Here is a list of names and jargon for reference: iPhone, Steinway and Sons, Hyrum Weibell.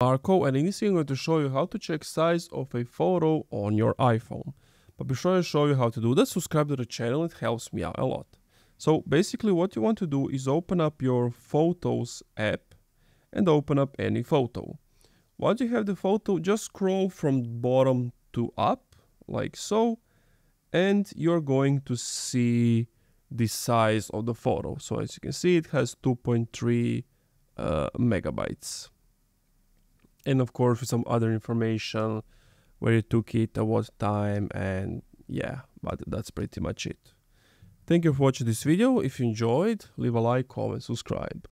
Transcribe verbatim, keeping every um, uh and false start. Marco, and initially I'm going to show you how to check size of a photo on your iPhone. But before I show you how to do that, subscribe to the channel, it helps me out a lot. So basically what you want to do is open up your Photos app and open up any photo. Once you have the photo, just scroll from bottom to up, like so, and you're going to see the size of the photo. So as you can see, it has two point three uh, megabytes. And of course with some other information, where you took it, at what time, and yeah, but that's pretty much it. Thank you for watching this video. If you enjoyed, leave a like, comment, subscribe.